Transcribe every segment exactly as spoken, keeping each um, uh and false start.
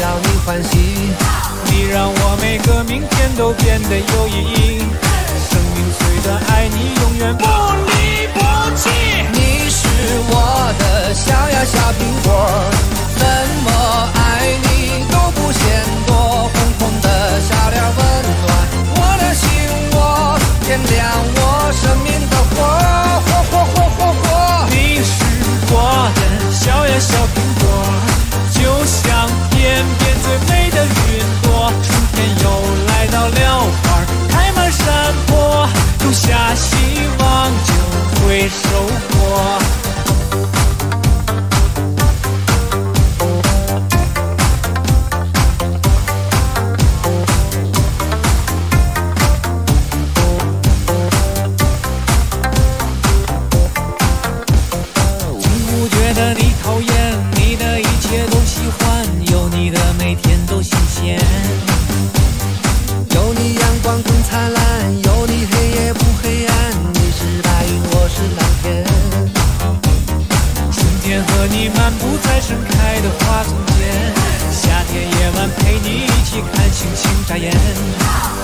让你欢喜，你让我每个明天都变得有意义，生命随着爱你永远不离不弃。你是我的小呀小苹果，怎么爱你都不嫌多，红红的小脸温暖我的心窝，点亮我生命的火，火火火火火。你是我的小呀小苹果，就像天边最美的云朵，春天又来到了，花开满山坡，种下希望就会收获。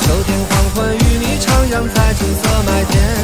秋天黄昏与你徜徉在金色麦田。